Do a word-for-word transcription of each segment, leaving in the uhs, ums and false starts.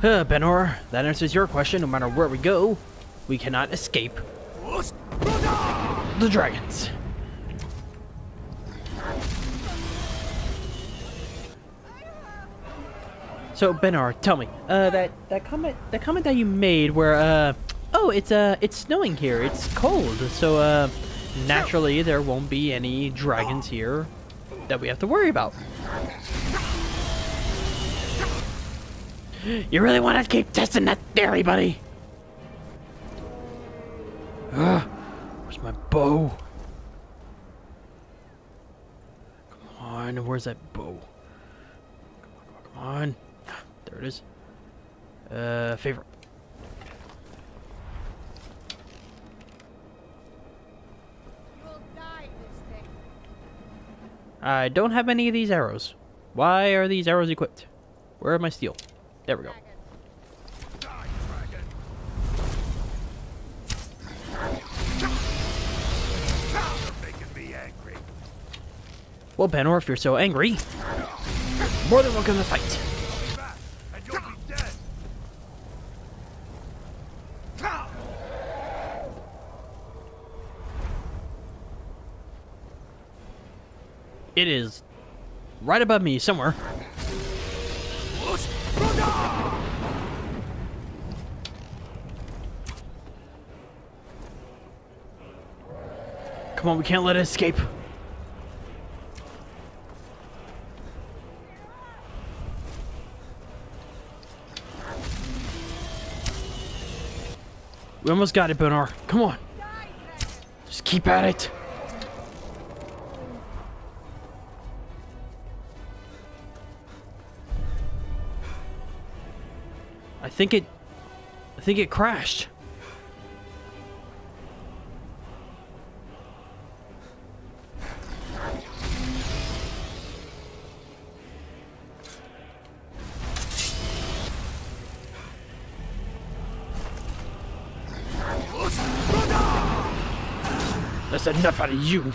Huh, Benor, that answers your question. No matter where we go, we cannot escape the dragons. So Benor, tell me, uh, that that comment that comment that you made, where uh, oh, it's uh, it's snowing here, it's cold, so uh, naturally there won't be any dragons here that we have to worry about. You really want to keep testing that theory, buddy? Ugh, where's my bow? Come on, where's that bow? Come on, come on. Come on. There it is. Uh, favorite. You'll die this thing. I don't have any of these arrows. Why are these arrows equipped? Where are my steel? There we go. Die, dragon. Me angry. Well, Benor, if you're so angry, more than welcome to fight. It is right above me somewhere. Come on, we can't let it escape. We almost got it, Benor. Come on. Just keep at it. I think it, I think it crashed. That's enough out of you.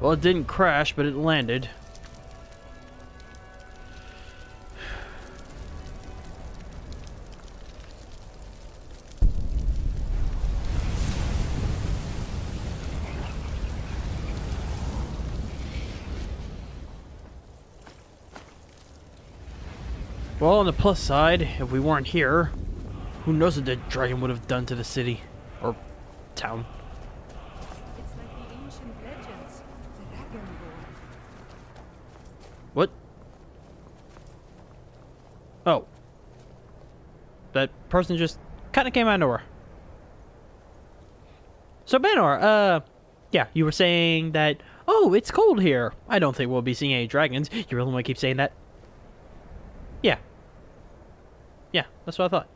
Well, it didn't crash, but it landed. Well, on the plus side, if we weren't here, who knows what the dragon would have done to the city or town. It's like the ancient legends, the Dragonborn. What? Oh. That person just kind of came out of nowhere. So Benor, uh, yeah, you were saying that, oh, it's cold here. I don't think we'll be seeing any dragons. You really want to keep saying that? Yeah. Yeah, that's what I thought.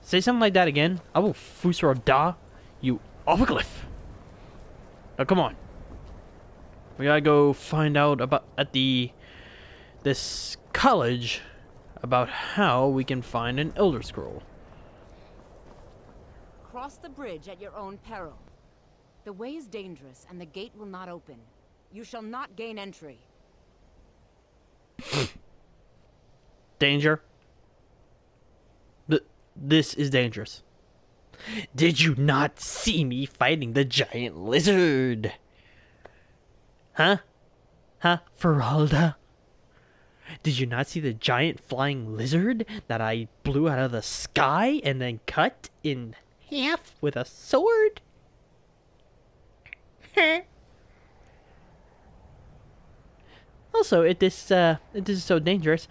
Say something like that again. I will Fusro Da, you off a cliff. Now come on. We gotta go find out about at the this college about how we can find an Elder Scroll. Cross the bridge at your own peril. The way is dangerous and the gate will not open. You shall not gain entry. Danger. Th this is dangerous. Did you not see me fighting the giant lizard? Huh? Huh, Faralda? Did you not see the giant flying lizard that I blew out of the sky and then cut in half with a sword? Heh. Also, if this, uh, if this is so dangerous,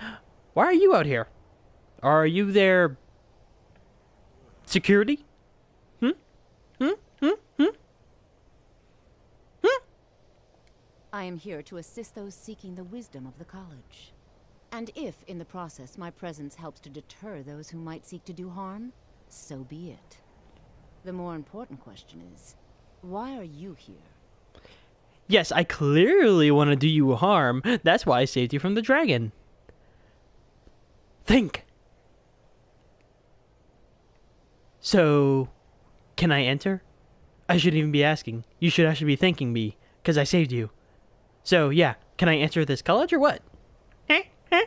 why are you out here? Are you there? Security? Hmm? Hmm? Hmm? Hmm? Hmm? I am here to assist those seeking the wisdom of the college. And if, in the process, my presence helps to deter those who might seek to do harm, so be it. The more important question is, why are you here? Yes, I clearly want to do you harm. That's why I saved you from the dragon. Think. So, can I enter? I shouldn't even be asking. You should actually be thanking me, because I saved you. So, yeah, can I enter this college or what? Eh? Eh?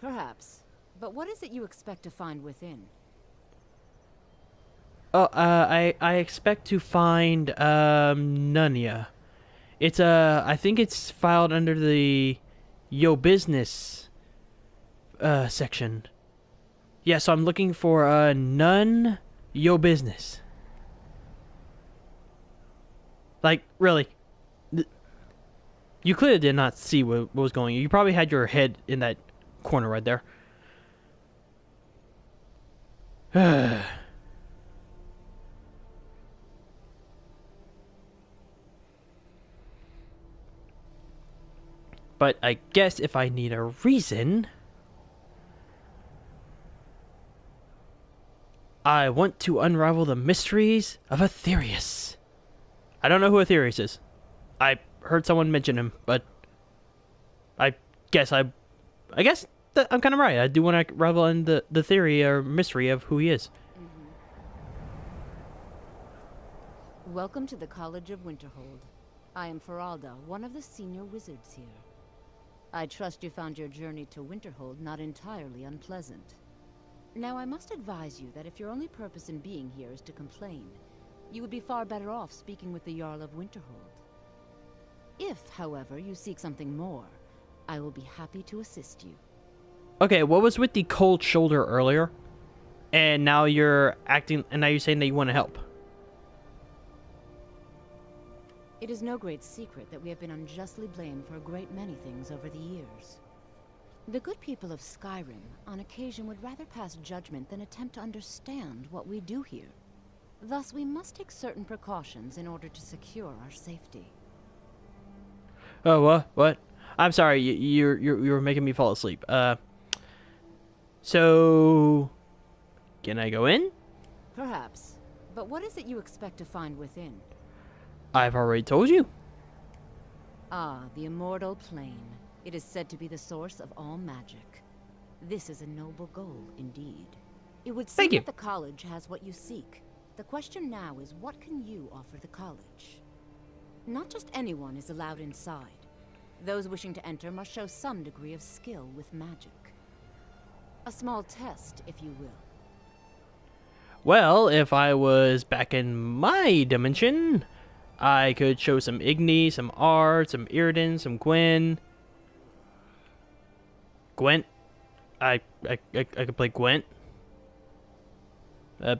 Perhaps. But what is it you expect to find within? Oh, uh, I, I expect to find, um, Nunya. It's, uh, I think it's filed under the Yo Business, uh, section. Yeah, so I'm looking for, uh, Nun Yo Business. Like, really. You clearly did not see what, what was going on. You probably had your head in that corner right there. But I guess if I need a reason, I want to unravel the mysteries of Aetherius. I don't know who Aetherius is. I heard someone mention him, but I guess I, I guess that I'm kind of right. I do want to revel in the the theory or mystery of who he is. Mm-hmm. Welcome to the College of Winterhold. I am Faralda, one of the senior wizards here. I trust you found your journey to Winterhold not entirely unpleasant. Now, I must advise you that if your only purpose in being here is to complain, you would be far better off speaking with the Jarl of Winterhold. If, however, you seek something more, I will be happy to assist you. Okay, what was with the cold shoulder earlier? And now you're acting, and now you're saying that you want to help. It is no great secret that we have been unjustly blamed for a great many things over the years. The good people of Skyrim, on occasion, would rather pass judgment than attempt to understand what we do here. Thus, we must take certain precautions in order to secure our safety. Oh, what? Uh, what? I'm sorry, you, you're, you're, you're making me fall asleep. Uh, so, can I go in? Perhaps. But what is it you expect to find within? I've already told you. Ah, the immortal plane. It is said to be the source of all magic. This is a noble goal indeed. It would seem that the college has what you seek. The question now is, what can you offer the college? Not just anyone is allowed inside. Those wishing to enter must show some degree of skill with magic. A small test, if you will. Well, if I was back in my dimension, I could show some Igni, some Ard, some Iridan, some Gwyn. Gwent. I, I, I, I could play Gwent. Uh,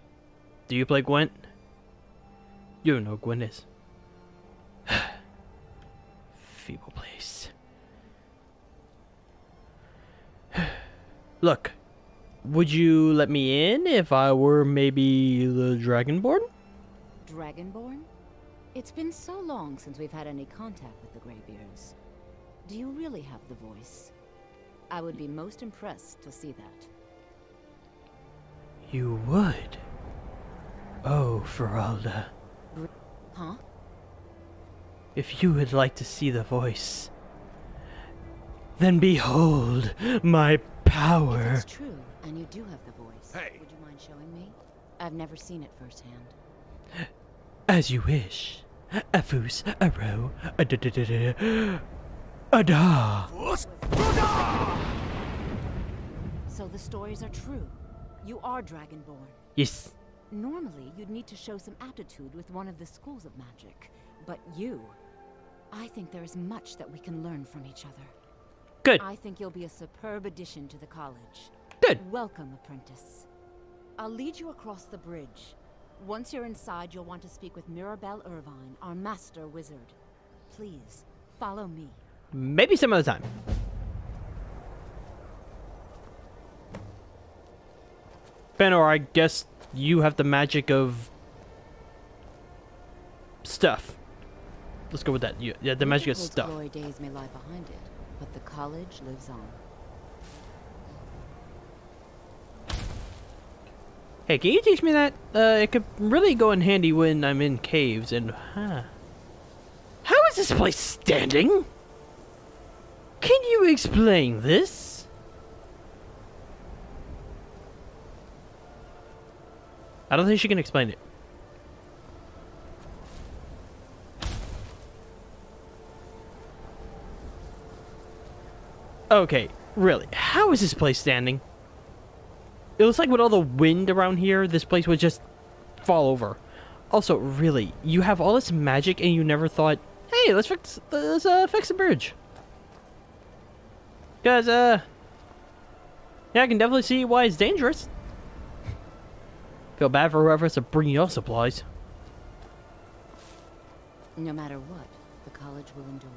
do you play Gwent? You don't know what Gwent is. Feeble place. Look, would you let me in if I were maybe the Dragonborn? Dragonborn? It's been so long since we've had any contact with the Greybeards. Do you really have the voice? I would be most impressed to see that. You would? Oh, Faralda. Huh? If you would like to see the voice, then behold my power. If it's true, and you do have the voice, hey. Would you mind showing me? I've never seen it firsthand. As you wish. A foos, a row, a da da da da, a da. So the stories are true. You are Dragonborn. Yes. Normally, you'd need to show some aptitude with one of the schools of magic. But you, I think there is much that we can learn from each other. Good. I think you'll be a superb addition to the college. Good. Welcome, apprentice. I'll lead you across the bridge. Once you're inside, you'll want to speak with Mirabelle Irvine, our master wizard. Please, follow me. Maybe some other time. Fenor, I guess you have the magic of stuff. Let's go with that. Yeah, the, the magic of stuff. Glory days may lie behind it, but the college lives on. Hey, can you teach me that? Uh, it could really go in handy when I'm in caves and... Huh. How is this place standing? Can you explain this? I don't think she can explain it. Okay, really, how is this place standing? It looks like with all the wind around here, this place would just fall over. Also, really, you have all this magic and you never thought, hey, let's fix, let's, uh, fix the bridge. Because, uh, yeah, I can definitely see why it's dangerous. Feel bad for whoever has to bring your supplies. No matter what, the college will endure.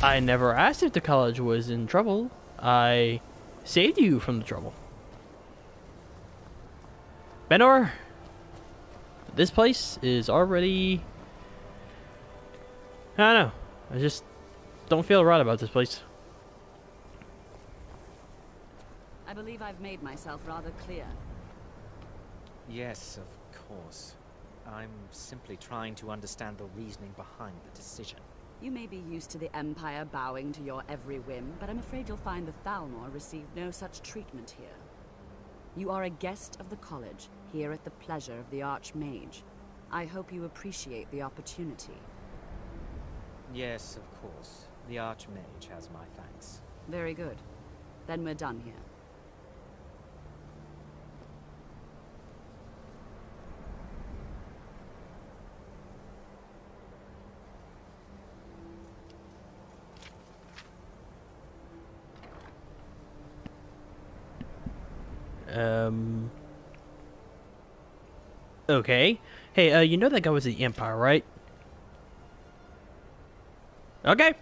I never asked if the college was in trouble. I saved you from the trouble. Benor, this place is already... I don't know. I just don't feel right about this place. I believe I've made myself rather clear. Yes, of course. I'm simply trying to understand the reasoning behind the decision. You may be used to the Empire bowing to your every whim, but I'm afraid you'll find the Thalmor received no such treatment here. You are a guest of the college, here at the pleasure of the Archmage. I hope you appreciate the opportunity. Yes, of course. The Archmage has my thanks. Very good. Then we're done here. Um, okay. Hey, uh, you know that guy was the Empire, right? Okay.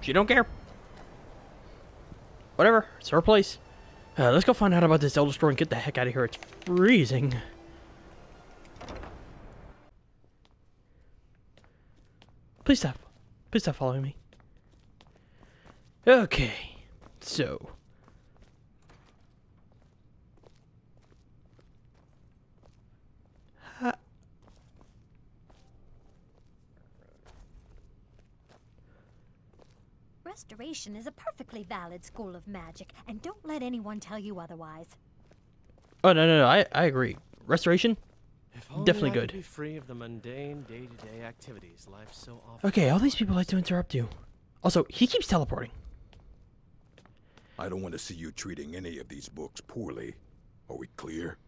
She don't care. Whatever. It's her place. Uh, let's go find out about this Elder Scroll and get the heck out of here. It's freezing. Please stop. Please stop following me. Okay. So... Restoration is a perfectly valid school of magic, and don't let anyone tell you otherwise. Oh, no, no, no, I, I agree. Restoration? Definitely good. Be free of the mundane day-to-day activities life so often. Okay, all these people like to interrupt you. Also, he keeps teleporting. I don't want to see you treating any of these books poorly. Are we clear?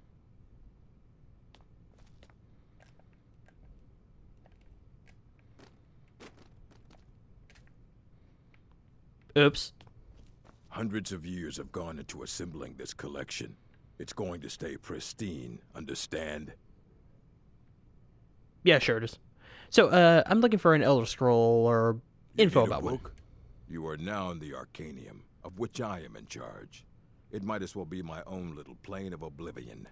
Oops. Hundreds of years have gone into assembling this collection. It's going to stay pristine, understand? Yeah, sure it is. So, uh, I'm looking for an Elder Scroll or info about one. You are now in the Arcanium, of which I am in charge. It might as well be my own little plane of oblivion.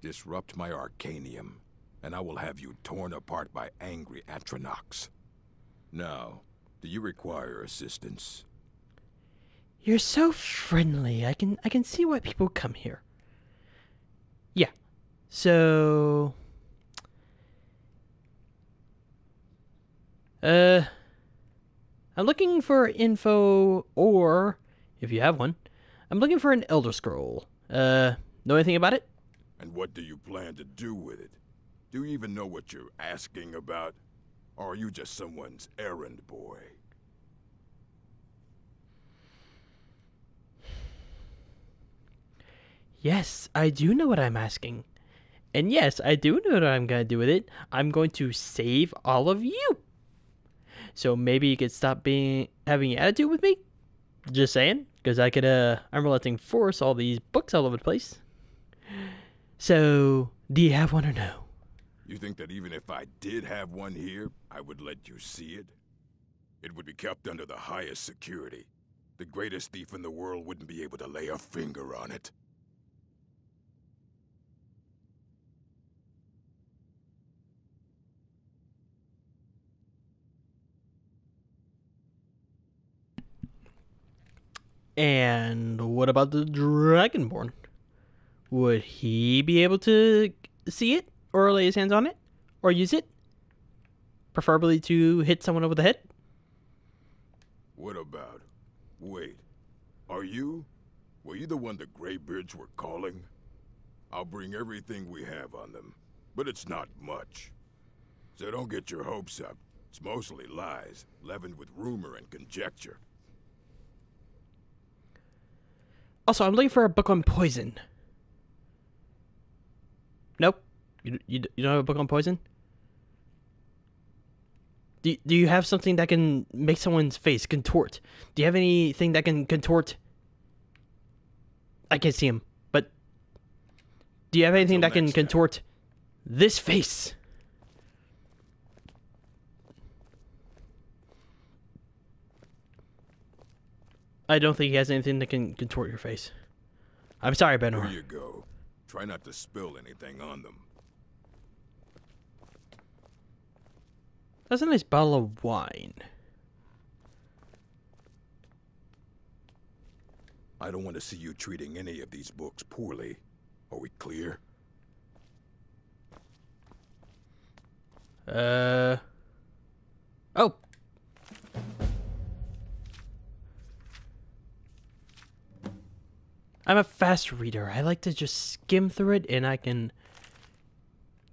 Disrupt my Arcanium, and I will have you torn apart by angry Atronachs. Now... do you require assistance? You're so friendly. I can I can see why people come here. Yeah. So Uh I'm looking for info, or if you have one, I'm looking for an Elder Scroll. Uh know anything about it? And what do you plan to do with it? Do you even know what you're asking about? Or are you just someone's errand boy? Yes, I do know what I'm asking. And yes, I do know what I'm going to do with it. I'm going to save all of you. So maybe you could stop being having an attitude with me? Just saying. Because I could, uh, I'm relenting force all these books all over the place. So, do you have one or no? You think that even if I did have one here, I would let you see it? It would be kept under the highest security. The greatest thief in the world wouldn't be able to lay a finger on it. And what about the Dragonborn? Would he be able to see it? Or lay his hands on it, or use it, preferably to hit someone over the head. What about? Wait, are you? Were you the one the Greybeards were calling? I'll bring everything we have on them, but it's not much. So don't get your hopes up. It's mostly lies, leavened with rumor and conjecture. Also, I'm looking for a book on poison. Nope. You, you, you don't have a book on poison? Do, do you have something that can make someone's face contort? Do you have anything that can contort? I can't see him, but... Do you have anything that can contort this face? I don't think he has anything that can contort your face. I'm sorry, Benor. Here you go. Try not to spill anything on them. That's a nice bottle of wine. I don't want to see you treating any of these books poorly. Are we clear? Uh... Oh! I'm a fast reader. I like to just skim through it and I can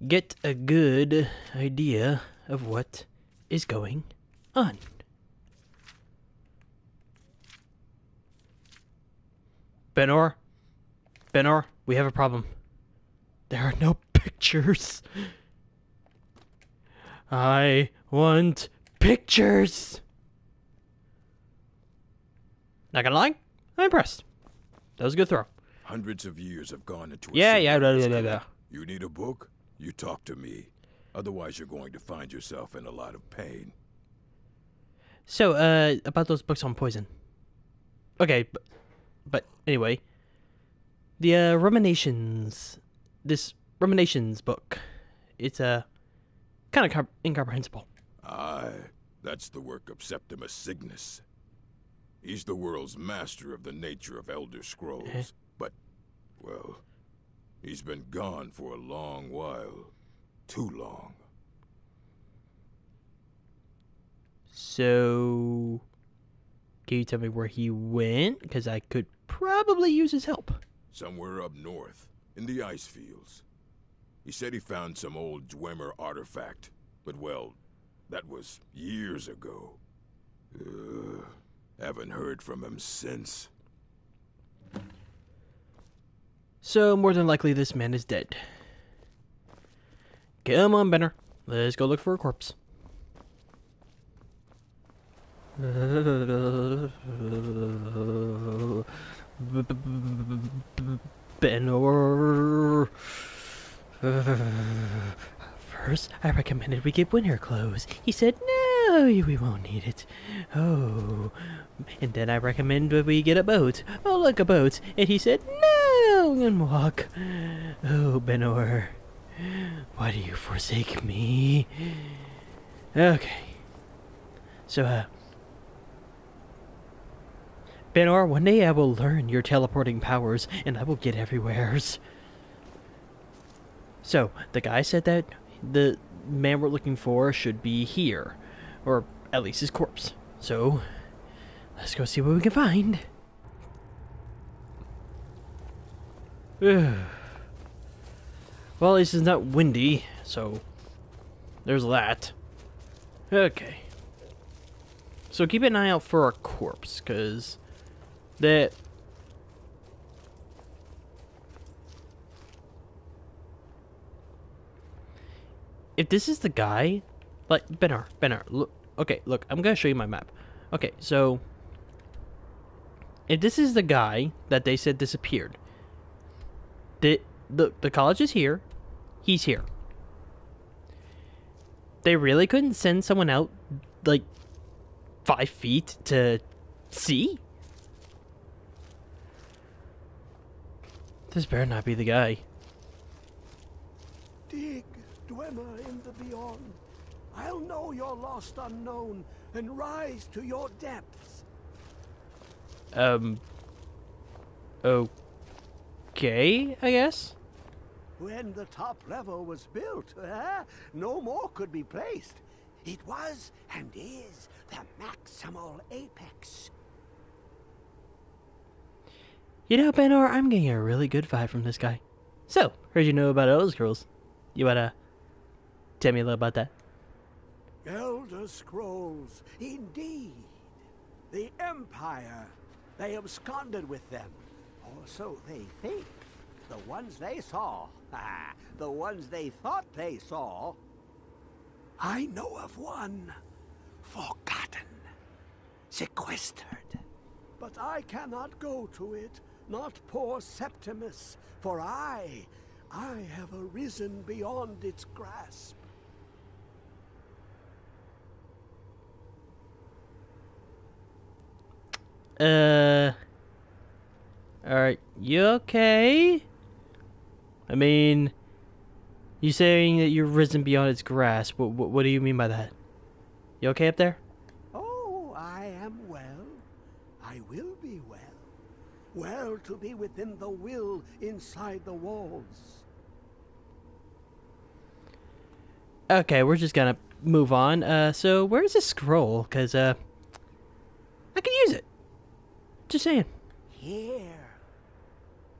get a good idea of what is going on. Benor? Benor, we have a problem. There are no pictures. I want pictures. Not gonna lie, I'm impressed. That was a good throw. Hundreds of years have gone into a yeah, yeah, blah, blah, blah, blah. You need a book? You talk to me. Otherwise, you're going to find yourself in a lot of pain. So, uh, about those books on poison. Okay, but, but anyway. The, uh, Ruminations. This Ruminations book. It's, uh, kind of incomprehensible. Aye, that's the work of Septimus Signus. He's the world's master of the nature of Elder Scrolls, uh-huh. but, well, he's been gone for a long while. Too long. So, can you tell me where he went? Because I could probably use his help. Somewhere up north, in the ice fields. He said he found some old Dwemer artifact, but, well, that was years ago. Ugh. Haven't heard from him since. So, more than likely, this man is dead. Come on, Benner. Let's go look for a corpse. Benner. First, I recommended we get winter clothes. He said, no, we won't need it. Oh. And then I recommend that we get a boat. Oh, look, a boat. And he said, no, and walk. Oh, Benor, why do you forsake me? Okay. So, uh... Benor, one day I will learn your teleporting powers, and I will get everywheres. So, the guy said that the man we're looking for should be here. Or at least his corpse. So, let's go see what we can find. Well, at least it's not windy, so there's that. Okay. So keep an eye out for a corpse, because that... If this is the guy... Like, Benor, Benor, look, okay, look, I'm gonna show you my map. Okay, so, if this is the guy that they said disappeared, the, the, the college is here, he's here. They really couldn't send someone out, like, five feet to see? This better not be the guy. Dig, Dwemer in the beyond. I'll know your lost unknown and rise to your depths. Um. Okay, I guess. When the top level was built, eh, no more could be placed. It was and is the maximal apex. You know, Benor, I'm getting a really good vibe from this guy. So, heard you know about Elder Scrolls. You wanna tell me a little about that? Elder Scrolls, indeed. The Empire. They absconded with them. Or so they think. The ones they saw. Ah, the ones they thought they saw. I know of one. Forgotten. Sequestered. But I cannot go to it. Not poor Septimus. For I... I have arisen beyond its grasp. Uh... Alright, you okay? I mean... You're saying that you've risen beyond its grasp. What, what, what do you mean by that? You okay up there? Oh, I am well. I will be well. Well to be within the will inside the walls. Okay, we're just gonna move on. Uh, so where's this scroll? Because, uh, I can use it. Just saying. Here.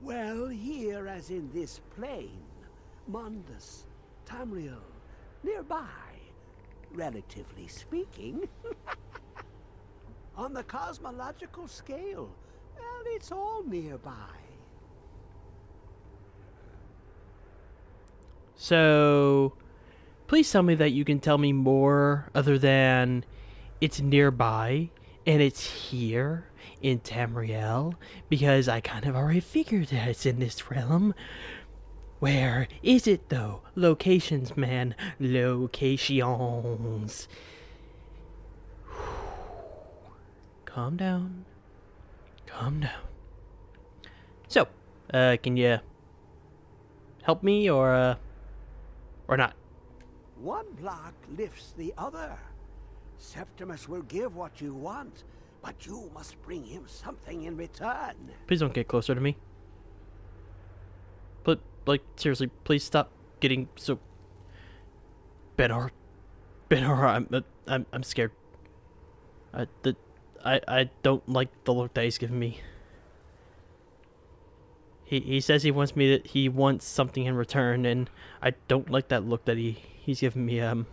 Well, here as in this plain. Mondas, Tamriel, nearby. Relatively speaking. On the cosmological scale, well, it's all nearby. So, please tell me that you can tell me more other than it's nearby and it's here in Tamriel, because I kind of already figured that it's in this realm. Where is it, though? Locations, man. Locations. Calm down. Calm down. So, uh, can you help me, or, uh, or not? One block lifts the other. Septimus will give what you want, but you must bring him something in return. Please don't get closer to me. But, like, seriously, please stop getting so... Benor... Benor, I'm, uh, I'm, I'm scared. I, the, I, I don't like the look that he's giving me. He, he says he wants me to, he wants something in return, and I don't like that look that he, he's giving me, um...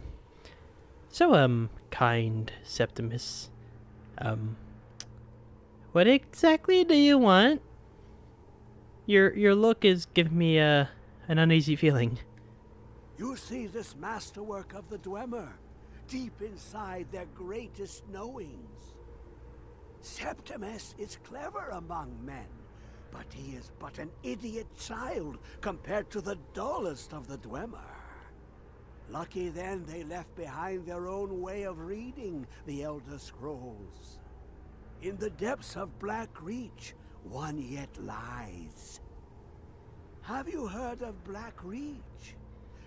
So, um, kind Septimus, um... what exactly do you want? Your your look is giving me a an uneasy feeling. You see this masterwork of the Dwemer, deep inside their greatest knowings. Septimus is clever among men, but he is but an idiot child compared to the dullest of the Dwemer. Lucky then they left behind their own way of reading the Elder Scrolls. In the depths of Black Reach, one yet lies. Have you heard of Black Reach?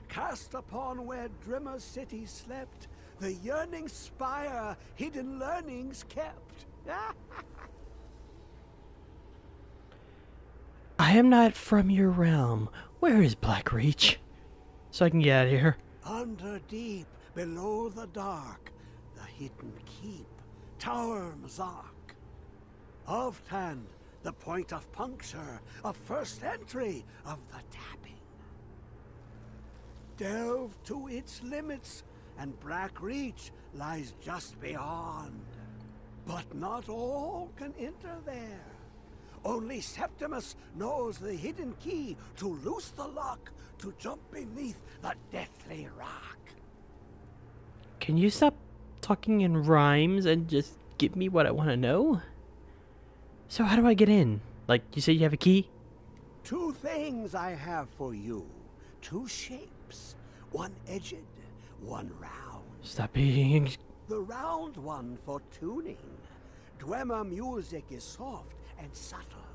Cast upon where Dwemer city slept, the yearning spire hidden learnings kept. I am not from your realm. Where is Black Reach? So I can get out of here. Under deep, below the dark, the hidden keep, Tower Mzark. Oftan, the point of puncture, of first entry, of the tapping. Delve to its limits, and Black Reach lies just beyond. But not all can enter there. Only Septimus knows the hidden key to loose the lock, to jump beneath the deathly rock. Can you stop talking in rhymes and just give me what I want to know? So how do I get in? Like, you say you have a key? Two things I have for you. Two shapes. One edged, one round. Stop being... The round one for tuning. Dwemer music is soft and subtle,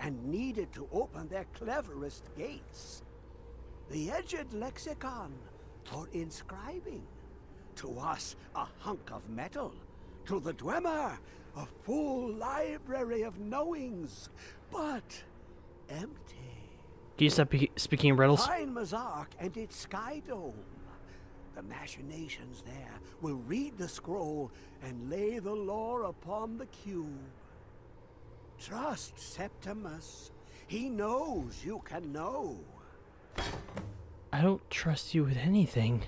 and needed to open their cleverest gates. The edged lexicon for inscribing. To us, a hunk of metal. To the Dwemer, a full library of knowings, but empty. Do you stop speaking in riddles? Find Mzark and its sky dome. The machinations there will read the scroll and lay the lore upon the cube. Trust Septimus. He knows you can know. I don't trust you with anything.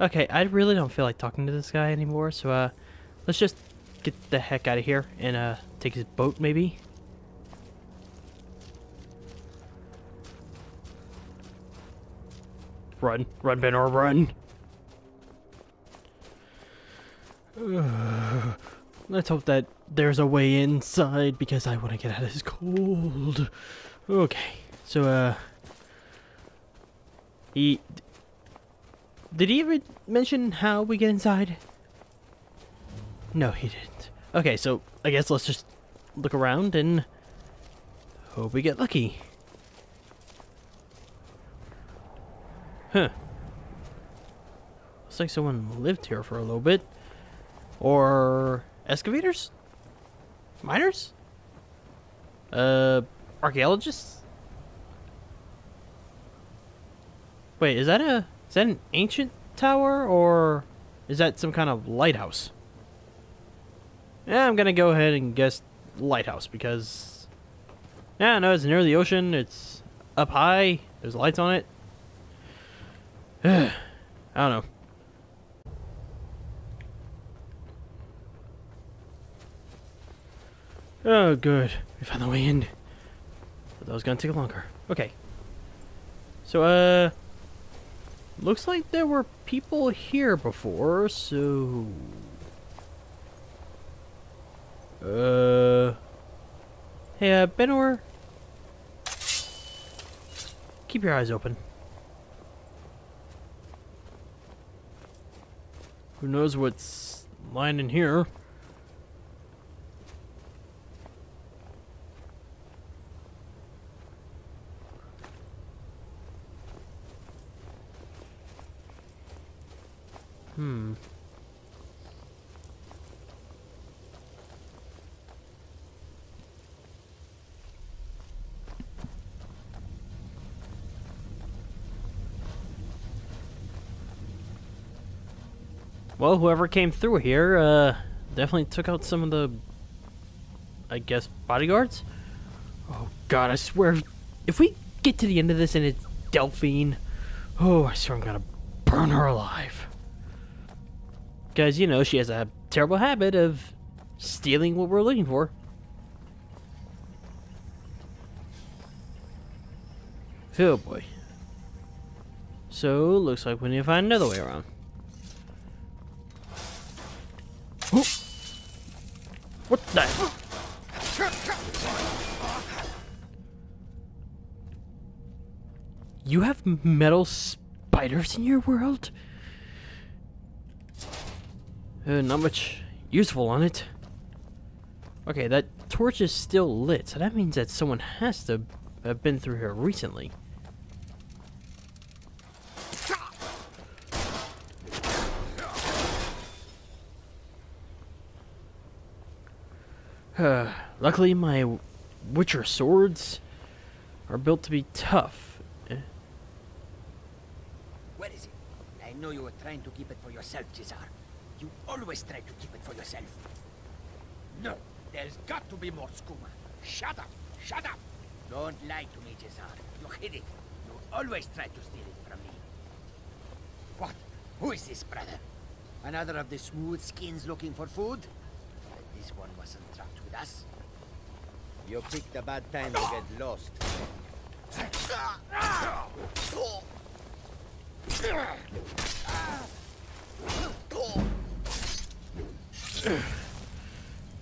Okay, I really don't feel like talking to this guy anymore, so uh, let's just get the heck out of here and uh, take his boat, maybe? Run, run, Benor, run! Uh, let's hope that there's a way inside, because I want to get out of this cold. Okay, so, uh... He... Did he ever mention how we get inside? No, he didn't. Okay, so, I guess let's just look around and hope we get lucky. Huh. Looks like someone lived here for a little bit. Or... excavators? Miners? Uh... Archaeologists? Wait, is that a... is that an ancient tower, or... is that some kind of lighthouse? Yeah, I'm gonna go ahead and guess lighthouse, because... yeah, no, it's near the ocean, it's up high, there's lights on it. I don't know. Oh, good. We found the way in. But that was gonna take longer. Okay. So, uh... looks like there were people here before, so... Uh... Hey, uh, Benor? Keep your eyes open. Who knows what's lying in here? Hmm. Well, whoever came through here, uh, definitely took out some of the, I guess, bodyguards? Oh god, I swear, if we get to the end of this and it's Delphine, oh, I swear I'm gonna burn her alive. Because, you know, she has a terrible habit of stealing what we're looking for. Oh boy. So, looks like we need to find another way around. Oh. What the hell? You have metal spiders in your world? Uh, not much useful on it. Okay, that torch is still lit, so that means that someone has to have been through here recently. Uh, luckily my Witcher swords are built to be tough. Eh? Where is it? I know you were trying to keep it for yourself, Jazar. You always try to keep it for yourself. No, there's got to be more skooma. Shut up! Shut up! Don't lie to me, Jazar. You hid it. You always try to steal it from me. What? Who is this brother? Another of the smooth skins looking for food? But this one wasn't trapped with us. You picked a bad time to get lost.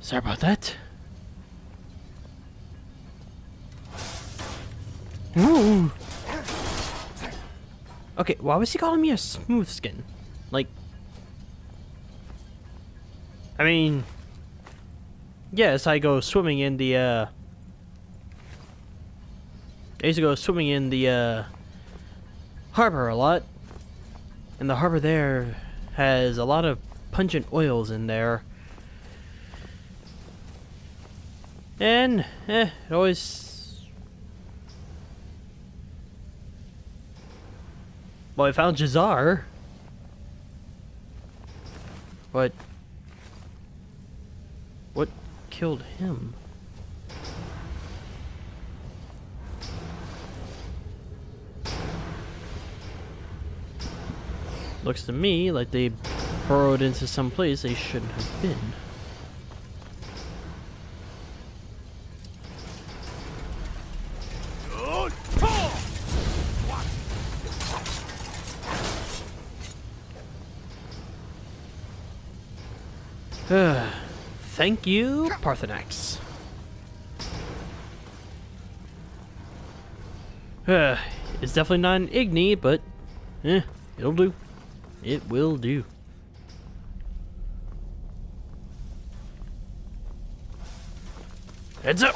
Sorry about that. Ooh. Okay, why was he calling me a smooth skin? Like, I mean, yes, I go swimming in the, uh, I used to go swimming in the, uh, harbor a lot. And the harbor there has a lot of pungent oils in there. And, eh, it always... Well, I found Jazar. But... what killed him? Looks to me like they burrowed into some place they shouldn't have been. Thank you, Parthenax. Uh, it's definitely not an Igni, but eh, it'll do. It will do. Heads up!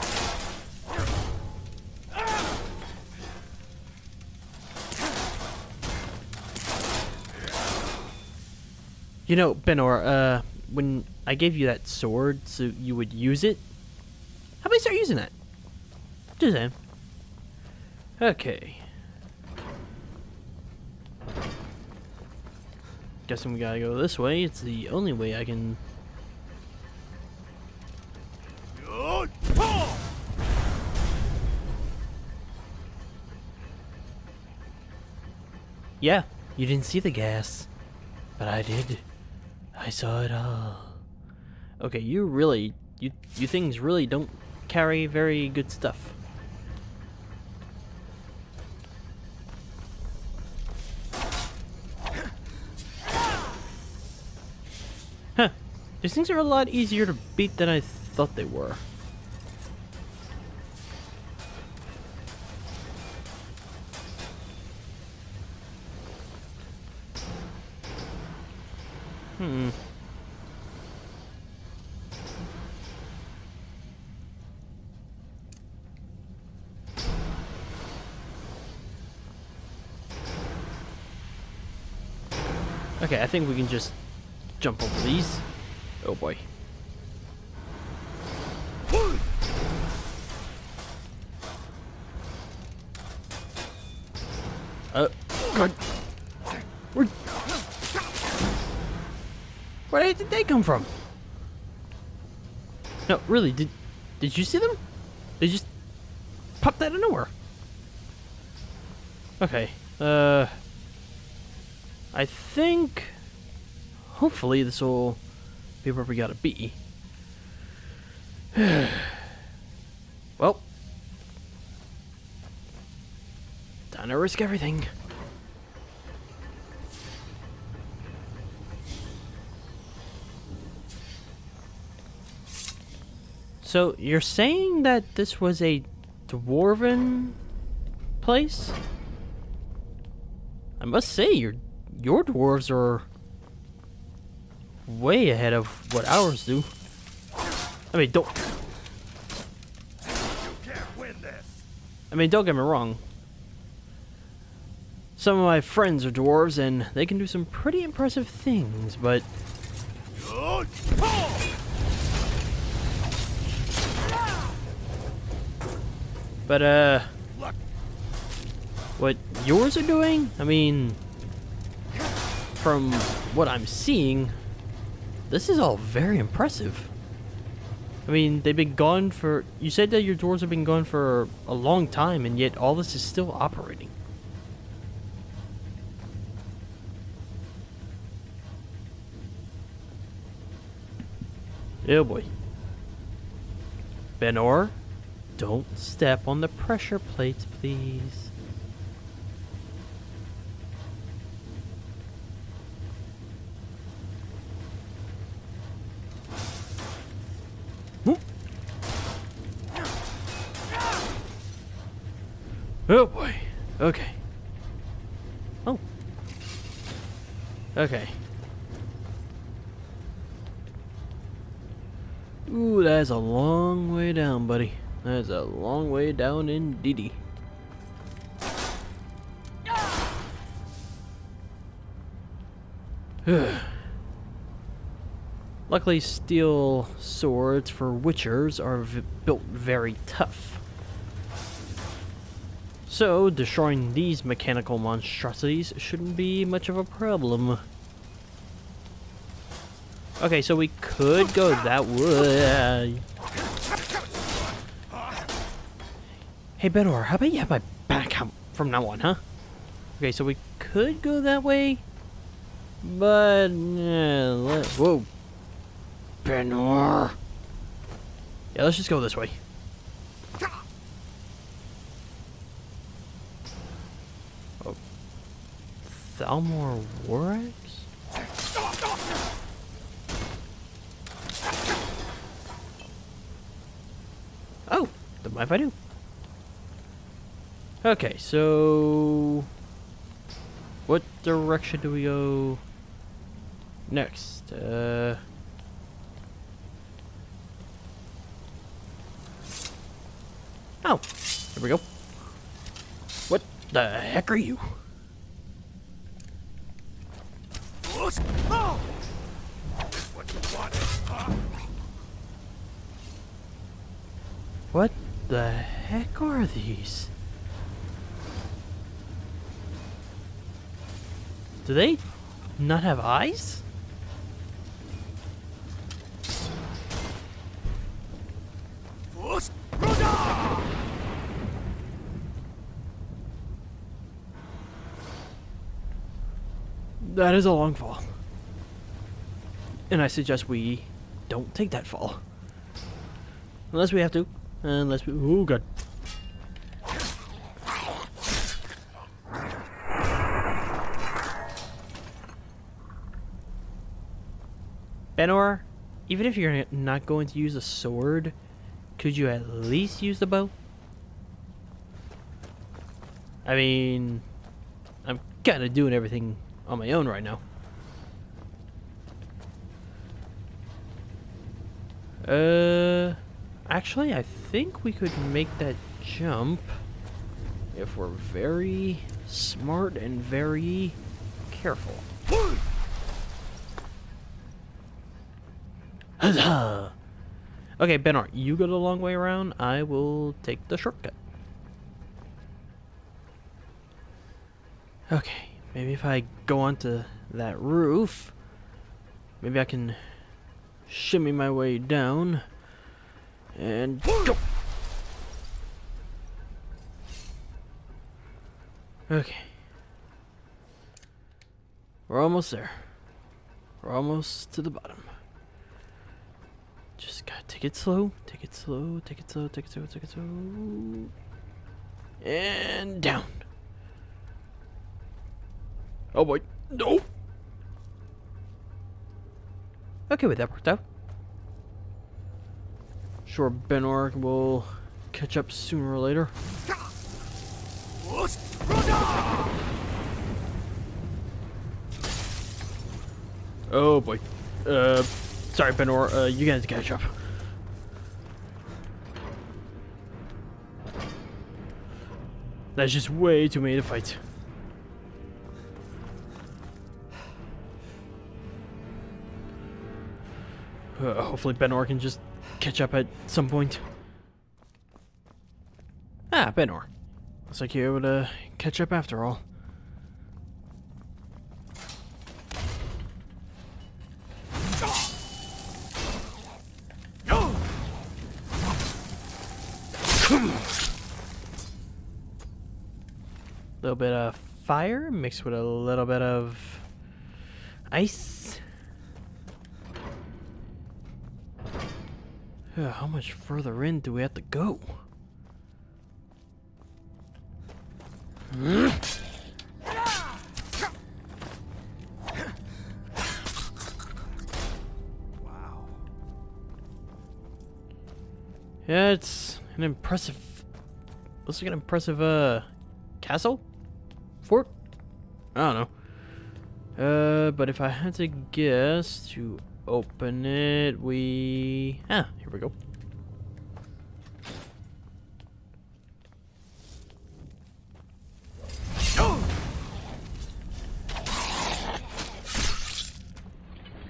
You know, Benor, uh, when I gave you that sword so you would use it, how about you start using that? Just saying. Okay. Guessing we gotta go this way. It's the only way I can. Yeah, you didn't see the gas, but I did. I saw it all. Okay, you really, you, you things really don't carry very good stuff. Huh. These things are a lot easier to beat than I thought they were. Hmm. Okay, I think we can just jump over these. Oh boy. Uh, God. We're... Where did they come from? No, really, did did you see them? They just popped out of nowhere. Okay, uh, I think hopefully this will be where we gotta be. Well, time to risk everything. So, you're saying that this was a dwarven place? I must say, your, your dwarves are way ahead of what ours do. I mean, don't... You can't win this. I mean, don't get me wrong. Some of my friends are dwarves, and they can do some pretty impressive things, but... Good pull! But, uh, what yours are doing? I mean, from what I'm seeing, this is all very impressive. I mean, they've been gone for, you said that your dwarves have been gone for a long time, and yet all this is still operating. Oh boy. Benor? Don't step on the pressure plates, please. Whoop. Oh boy. Okay. Oh. Okay. Ooh, that's a long way down, buddy. That's a long way down in Didi. Luckily, steel swords for witchers are v built very tough. So, destroying these mechanical monstrosities shouldn't be much of a problem. Okay, so we could go that way. Hey, Benor, how about you have my back from now on, huh? Okay, so we could go that way, But yeah, let, whoa, Benoir. Yeah, let's just go this way. Oh, Thalmor Warwick. Oh, don't mind if I do. Okay, so what direction do we go next? Uh, oh, here we go. What the heck are you? Oh. What you want? Oh. What the heck are these? Do they not have eyes? That is a long fall. And I suggest we don't take that fall. Unless we have to. Unless we... Ooh, God. Benor, even if you're not going to use a sword, could you at least use the bow? I mean, I'm kind of doing everything on my own right now. Uh, actually, I think we could make that jump if we're very smart and very careful. Huzzah! Okay, Benor, you go the long way around. I will take the shortcut. Okay, maybe if I go onto that roof, maybe I can shimmy my way down and go. Okay. We're almost there. We're almost to the bottom. Just gotta take it slow, take it slow, take it slow, take it slow, take it slow. And down. Oh boy. No. Okay, wait, that worked out. Sure, Benor will catch up sooner or later. Oh boy. Uh Sorry, Benor, uh, you guys catch up. That's just way too many to fight. Uh, hopefully, Benor can just catch up at some point. Ah, Benor. Looks like you're able to catch up after all. Little bit of fire mixed with a little bit of ice. Ugh, how much further in do we have to go? Hmm? Wow. Yeah, it's an impressive. Looks like an impressive uh castle. Fort? I don't know. Uh, but if I had to guess to open it, we... Ah, here we go. Oh!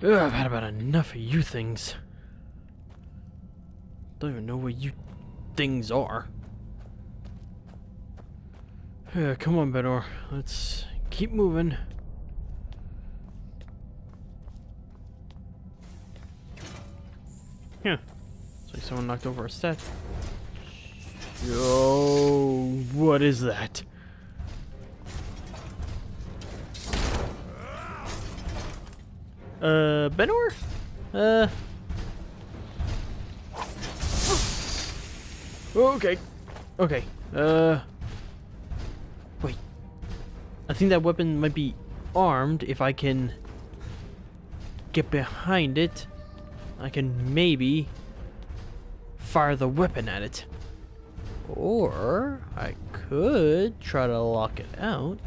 Ugh, I've had about enough of you things. Don't even know what you things are. Yeah, come on, Benor. Let's keep moving. Yeah. It's like someone knocked over a set. Yo, what is that? Uh, Benor? Uh... Okay. Okay. Uh... Wait. I think that weapon might be armed if I can get behind it. I can maybe fire the weapon at it. Or I could try to lock it out.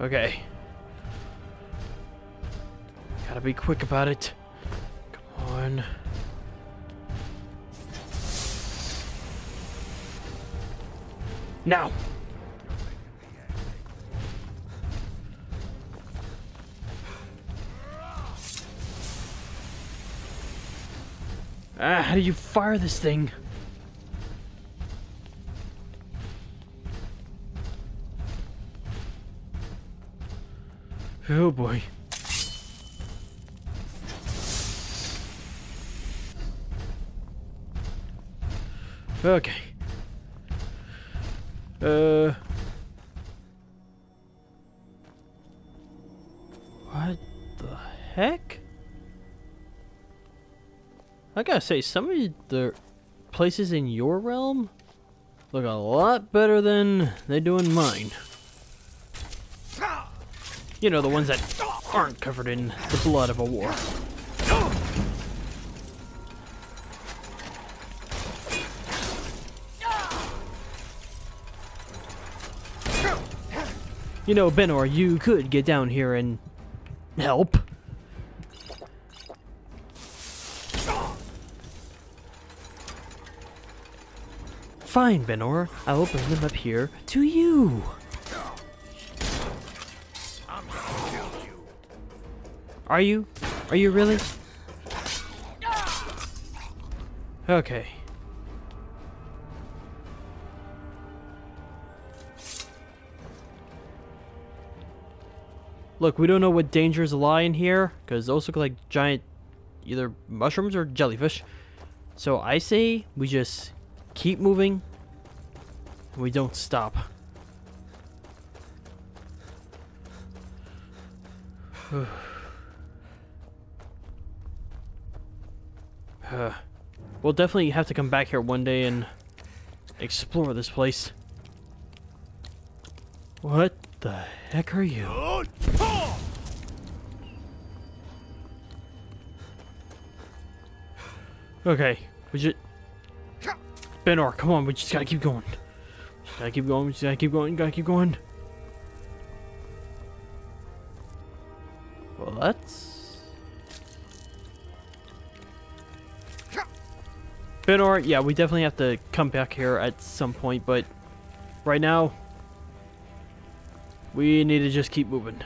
Okay. Gotta be quick about it. Come on. Now! Ah, how do you fire this thing? Oh boy. Okay. Uh. What the heck? I gotta say, some of the places in your realm look a lot better than they do in mine. You know, the ones that aren't covered in the blood of a war. You know, Benor, you could get down here and help. Fine, Benor. I will bring them up here to you. Are you? Are you really? Okay. Look, we don't know what dangers lie in here, because those look like giant either mushrooms or jellyfish. So I say we just keep moving. We don't stop. Uh, we'll definitely have to come back here one day and explore this place. What the heck are you? Okay, we just... Benor, come on, we just gotta keep going. Just gotta keep going, we just gotta keep going, gotta keep going. Well, that's... Benor, yeah, we definitely have to come back here at some point, but right now, we need to just keep moving.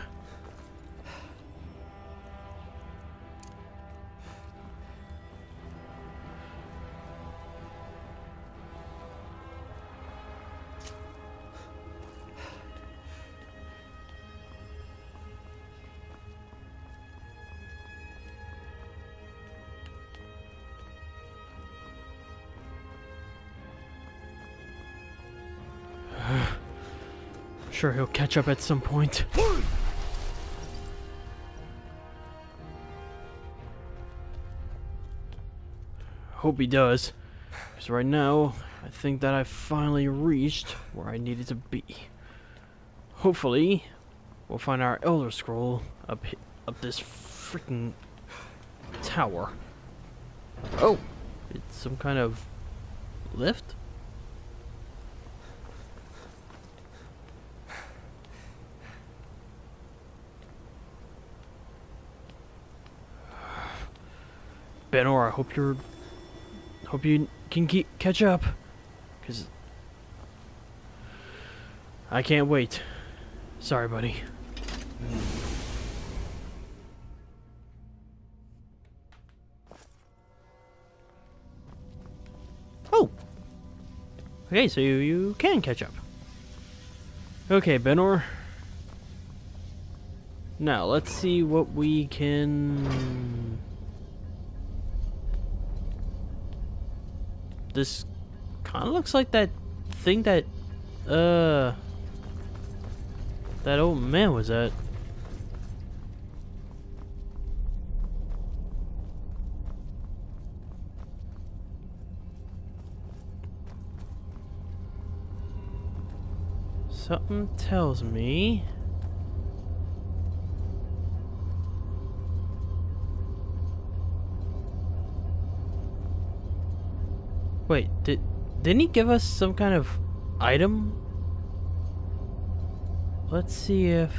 Sure, he'll catch up at some point. Hope he does. Because right now, I think that I've finally reached where I needed to be. Hopefully, we'll find our Elder Scroll up up this freaking tower. Oh, it's some kind of lift? Benor, I hope you're, hope you can keep, catch up, cause I can't wait. Sorry, buddy. Oh. Okay, so you, you can catch up. Okay, Benor. Now let's see what we can. This kind of looks like that thing that, uh, that old man was at. Something tells me Wait, did, didn't he give us some kind of item? Let's see if...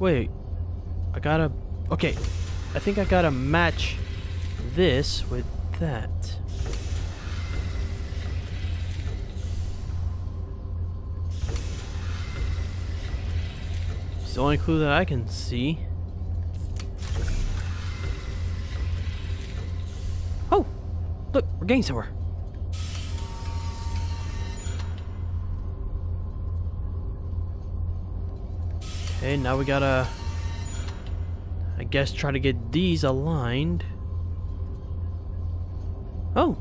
Wait, I gotta... Okay, I think I gotta match this with that. It's the only clue that I can see. Oh! Look, we're getting somewhere. Okay, now we gotta, I guess, try to get these aligned. Oh!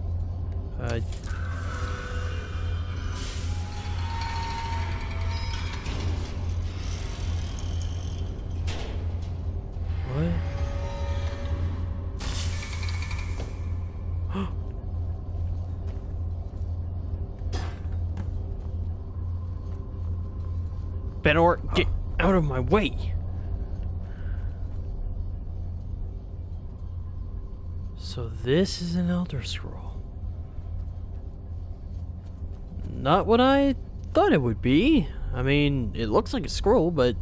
Uh, what? Benor, get out of my way! So this is an Elder Scroll. Not what I thought it would be. I mean, it looks like a scroll, but...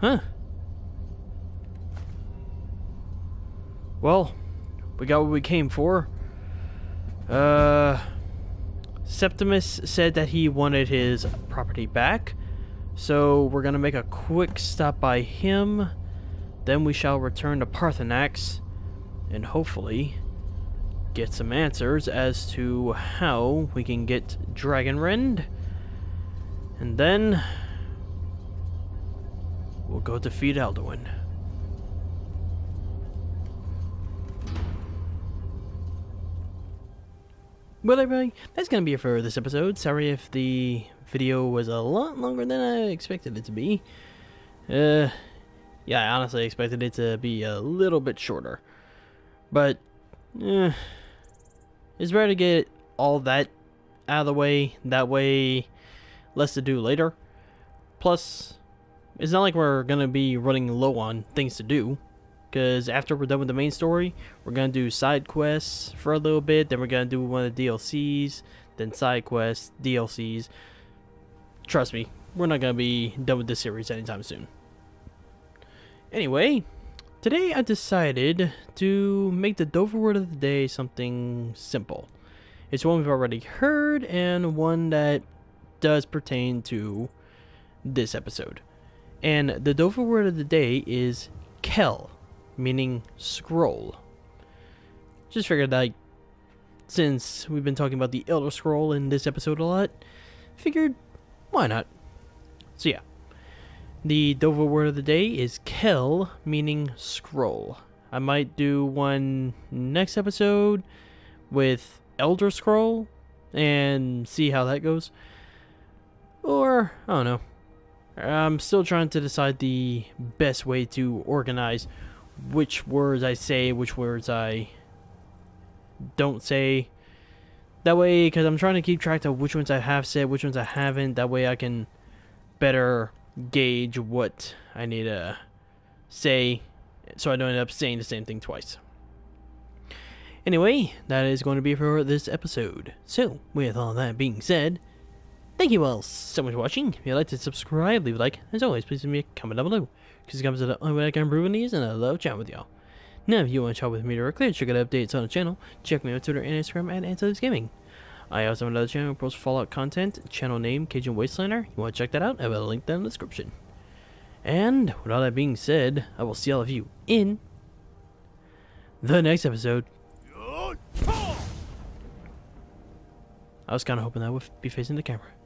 Huh. Well, we got what we came for. Uh... Septimus said that he wanted his property back. So we're gonna make a quick stop by him, then we shall return to Parthenax and hopefully get some answers as to how we can get Dragonrend, and then we'll go defeat Alduin. Well, everybody, that's gonna be it for this episode. Sorry if the video was a lot longer than I expected it to be. Uh, yeah, I honestly expected it to be a little bit shorter. But, eh, it's better to get all that out of the way. That way, less to do later. Plus, it's not like we're gonna be running low on things to do. Because after we're done with the main story, we're going to do side quests for a little bit. Then we're going to do one of the D L Cs. Then side quests, D L Cs. Trust me, we're not going to be done with this series anytime soon. Anyway, today I decided to make the Dover word of the day something simple. It's one we've already heard and one that does pertain to this episode. And the Dover word of the day is Kel, meaning scroll. Just figured that, like, since we've been talking about the Elder Scroll in this episode a lot, figured why not? So yeah, the Dover word of the day is Kel, meaning scroll. I might do one next episode with Elder Scroll and see how that goes. Or, I don't know. I'm still trying to decide the best way to organize which words I say, which words I don't say. That way, because I'm trying to keep track of which ones I have said, which ones I haven't. That way I can better gauge what I need to say, so I don't end up saying the same thing twice. Anyway, that is going to be for this episode. So, with all that being said, thank you all so much for watching. If you'd like to subscribe, leave a like. As always, please leave me a comment down below, because comments are the only way I can improve on these, and I love chatting with y'all. Now, if you want to chat with me directly, check out updates on the channel. Check me out on Twitter and Instagram at AntosGaming. I also have another channel that posts Fallout content, channel name Cajun Wastelander. You want to check that out? I have a link down in the description. And with all that being said, I will see all of you in the next episode. I was kind of hoping that I would be facing the camera.